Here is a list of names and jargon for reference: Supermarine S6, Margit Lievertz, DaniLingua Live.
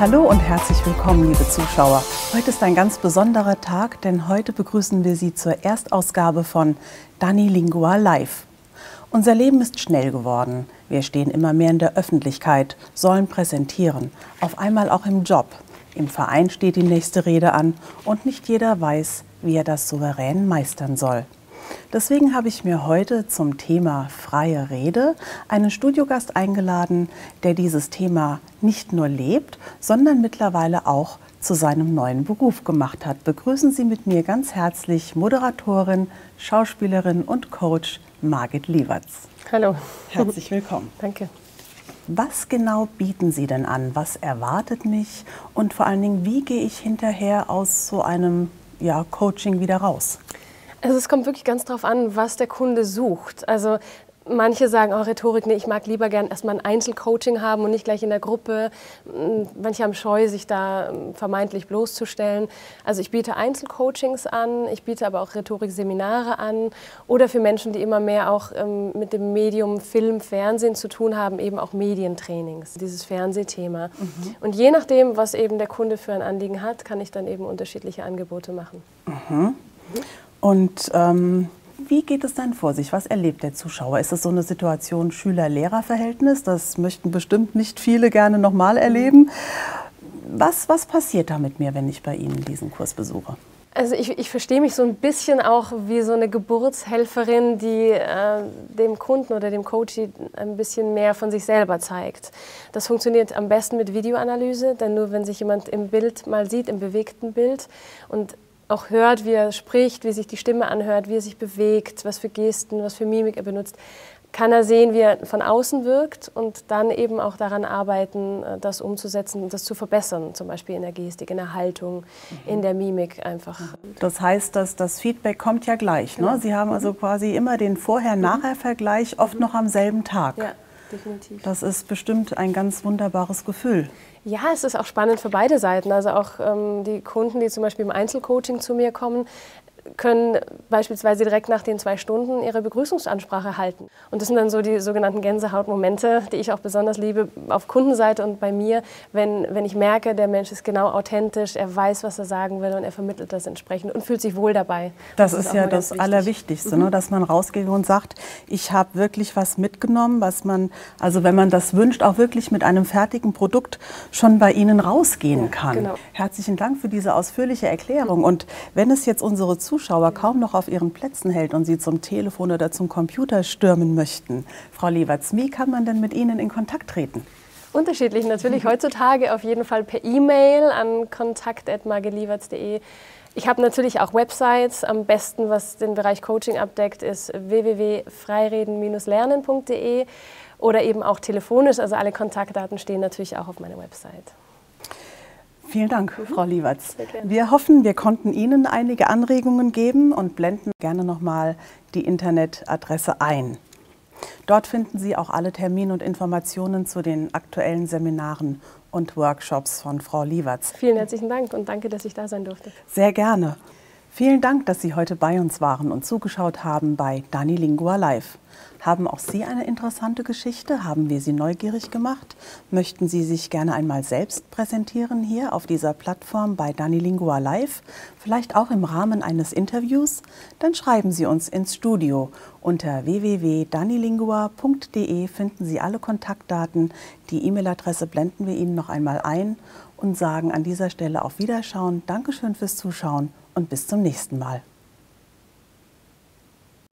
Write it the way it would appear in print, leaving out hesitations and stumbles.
Hallo und herzlich willkommen, liebe Zuschauer. Heute ist ein ganz besonderer Tag, denn heute begrüßen wir Sie zur Erstausgabe von DaniLingua Live. Unser Leben ist schnell geworden. Wir stehen immer mehr in der Öffentlichkeit, sollen präsentieren, auf einmal auch im Job. Im Verein steht die nächste Rede an und nicht jeder weiß, wie er das souverän meistern soll. Deswegen habe ich mir heute zum Thema freie Rede einen Studiogast eingeladen, der dieses Thema nicht nur lebt, sondern mittlerweile auch zu seinem neuen Beruf gemacht hat. Begrüßen Sie mit mir ganz herzlich Moderatorin, Schauspielerin und Coach Margit Lievertz. Hallo. Herzlich willkommen. Danke. Was genau bieten Sie denn an? Was erwartet mich? Und vor allen Dingen, wie gehe ich hinterher aus so einem Coaching wieder raus? Also es kommt wirklich ganz drauf an, was der Kunde sucht. Also manche sagen auch Rhetorik, nee, ich mag lieber gern erstmal ein Einzelcoaching haben und nicht gleich in der Gruppe. Manche haben Scheu, sich da vermeintlich bloßzustellen. Also ich biete Einzelcoachings an, ich biete aber auch Rhetorikseminare an oder für Menschen, die immer mehr auch mit dem Medium Film, Fernsehen zu tun haben, eben auch Medientrainings, dieses Fernsehthema. Mhm. Und je nachdem, was eben der Kunde für ein Anliegen hat, kann ich dann eben unterschiedliche Angebote machen. Mhm. Und wie geht es dann vor sich? Was erlebt der Zuschauer? Ist das so eine Situation Schüler-Lehrer-Verhältnis? Das möchten bestimmt nicht viele gerne nochmal erleben. Was passiert da mit mir, wenn ich bei Ihnen diesen Kurs besuche? Also ich verstehe mich so ein bisschen auch wie so eine Geburtshelferin, die dem Kunden oder dem Coach ein bisschen mehr von sich selber zeigt. Das funktioniert am besten mit Videoanalyse, denn nur wenn sich jemand im Bild mal sieht, im bewegten Bild und auch hört, wie er spricht, wie sich die Stimme anhört, wie er sich bewegt, was für Gesten, was für Mimik er benutzt, kann er sehen, wie er von außen wirkt und dann eben auch daran arbeiten, das umzusetzen und das zu verbessern, zum Beispiel in der Gestik, in der Haltung, in der Mimik einfach. Das heißt, dass das Feedback kommt ja gleich, ne? Sie haben also quasi immer den Vorher-Nachher-Vergleich, oft noch am selben Tag. Ja, definitiv. Das ist bestimmt ein ganz wunderbares Gefühl. Ja, es ist auch spannend für beide Seiten. Also auch die Kunden, die zum Beispiel im Einzelcoaching zu mir kommen, können beispielsweise direkt nach den 2 Stunden ihre Begrüßungsansprache halten. Und das sind dann so die sogenannten Gänsehautmomente, die ich auch besonders liebe auf Kundenseite und bei mir, wenn ich merke, der Mensch ist genau authentisch, er weiß, was er sagen will und er vermittelt das entsprechend und fühlt sich wohl dabei. Das ist ja das Allerwichtigste, ne? Dass man rausgeht und sagt, ich habe wirklich was mitgenommen, was man, also wenn man das wünscht, auch wirklich mit einem fertigen Produkt schon bei Ihnen rausgehen kann. Genau. Herzlichen Dank für diese ausführliche Erklärung. Und wenn es jetzt unsere Zuschauer kaum noch auf ihren Plätzen hält und sie zum Telefon oder zum Computer stürmen möchten. Frau Lievertz, wie kann man denn mit Ihnen in Kontakt treten? Unterschiedlich natürlich. Heutzutage auf jeden Fall per E-Mail an kontakt@margitlievertz.de. Ich habe natürlich auch Websites. Am besten, was den Bereich Coaching abdeckt, ist www.freireden-lernen.de oder eben auch telefonisch. Also alle Kontaktdaten stehen natürlich auch auf meiner Website. Vielen Dank, Frau Lievertz. Wir hoffen, wir konnten Ihnen einige Anregungen geben und blenden gerne nochmal die Internetadresse ein. Dort finden Sie auch alle Termine und Informationen zu den aktuellen Seminaren und Workshops von Frau Lievertz. Vielen herzlichen Dank und danke, dass ich da sein durfte. Sehr gerne. Vielen Dank, dass Sie heute bei uns waren und zugeschaut haben bei DaniLingua Live. Haben auch Sie eine interessante Geschichte? Haben wir Sie neugierig gemacht? Möchten Sie sich gerne einmal selbst präsentieren hier auf dieser Plattform bei DaniLingua Live? Vielleicht auch im Rahmen eines Interviews? Dann schreiben Sie uns ins Studio. Unter www.danilingua.de finden Sie alle Kontaktdaten. Die E-Mail-Adresse blenden wir Ihnen noch einmal ein und sagen an dieser Stelle auf Wiederschauen. Dankeschön fürs Zuschauen und bis zum nächsten Mal.